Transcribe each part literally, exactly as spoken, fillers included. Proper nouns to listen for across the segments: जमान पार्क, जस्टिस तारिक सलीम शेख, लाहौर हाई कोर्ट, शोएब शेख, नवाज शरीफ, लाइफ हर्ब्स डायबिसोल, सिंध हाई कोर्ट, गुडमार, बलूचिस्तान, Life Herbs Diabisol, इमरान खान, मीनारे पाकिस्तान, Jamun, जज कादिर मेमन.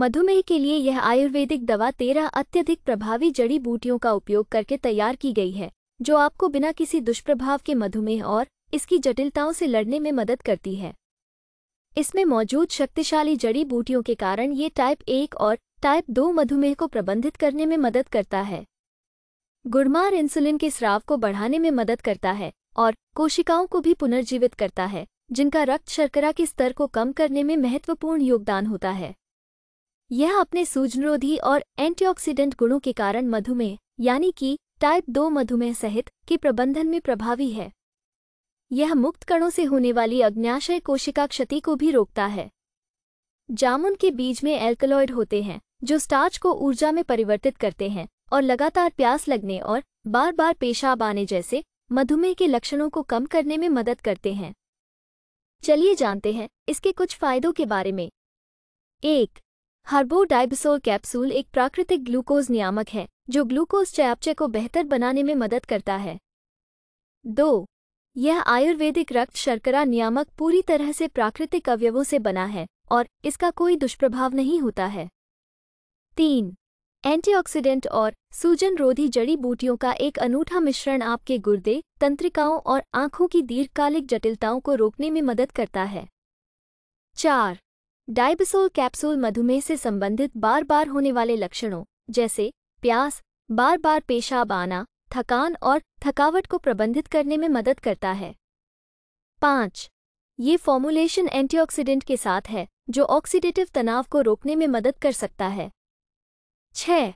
मधुमेह के लिए यह आयुर्वेदिक दवा तेरह अत्यधिक प्रभावी जड़ी बूटियों का उपयोग करके तैयार की गई है जो आपको बिना किसी दुष्प्रभाव के मधुमेह और इसकी जटिलताओं से लड़ने में मदद करती है। इसमें मौजूद शक्तिशाली जड़ी बूटियों के कारण ये टाइप एक और टाइप दो मधुमेह को प्रबंधित करने में मदद करता है। गुडमार इंसुलिन के स्राव को बढ़ाने में मदद करता है और कोशिकाओं को भी पुनर्जीवित करता है जिनका रक्त शर्करा के स्तर को कम करने में महत्वपूर्ण योगदान होता है। यह अपने सूजनरोधी और एंटीऑक्सीडेंट गुणों के कारण मधुमेह यानी कि टाइप दो मधुमेह सहित के प्रबंधन में प्रभावी है। यह मुक्त कणों से होने वाली अग्न्याशय कोशिका क्षति को भी रोकता है। जामुन के बीज में एल्कलॉइड होते हैं जो स्टार्च को ऊर्जा में परिवर्तित करते हैं और लगातार प्यास लगने और बार बार पेशाब आने जैसे मधुमेह के लक्षणों को कम करने में मदद करते हैं। चलिए जानते हैं इसके कुछ फायदों के बारे में। एक हर्बो डायबिसोल कैप्सूल एक प्राकृतिक ग्लूकोज नियामक है जो ग्लूकोज चयापचय को बेहतर बनाने में मदद करता है। दो यह आयुर्वेदिक रक्त शर्करा नियामक पूरी तरह से प्राकृतिक अवयवों से बना है और इसका कोई दुष्प्रभाव नहीं होता है। तीन एंटीऑक्सीडेंट और सूजन रोधी जड़ी बूटियों का एक अनूठा मिश्रण आपके गुर्दे तंत्रिकाओं और आंखों की दीर्घकालिक जटिलताओं को रोकने में मदद करता है। चार डायबिसोल कैप्सूल मधुमेह से संबंधित बार बार होने वाले लक्षणों जैसे प्यास बार बार पेशाब आना थकान और थकावट को प्रबंधित करने में मदद करता है। पाँच ये फॉर्मूलेशन एंटीऑक्सीडेंट के साथ है जो ऑक्सीडेटिव तनाव को रोकने में मदद कर सकता है। छः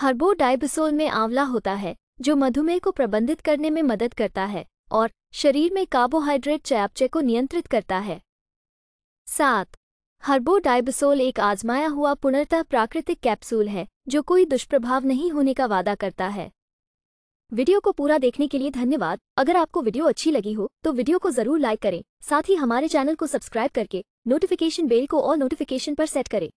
हर्बो डायबिसोल में आंवला होता है जो मधुमेह को प्रबंधित करने में मदद करता है और शरीर में कार्बोहाइड्रेट चयापचय को नियंत्रित करता है। सात हर्बो डायबिसोल एक आजमाया हुआ पुनर्तः प्राकृतिक कैप्सूल है जो कोई दुष्प्रभाव नहीं होने का वादा करता है। वीडियो को पूरा देखने के लिए धन्यवाद। अगर आपको वीडियो अच्छी लगी हो तो वीडियो को जरूर लाइक करें। साथ ही हमारे चैनल को सब्सक्राइब करके नोटिफिकेशन बेल को ऑल नोटिफिकेशन पर सेट करें।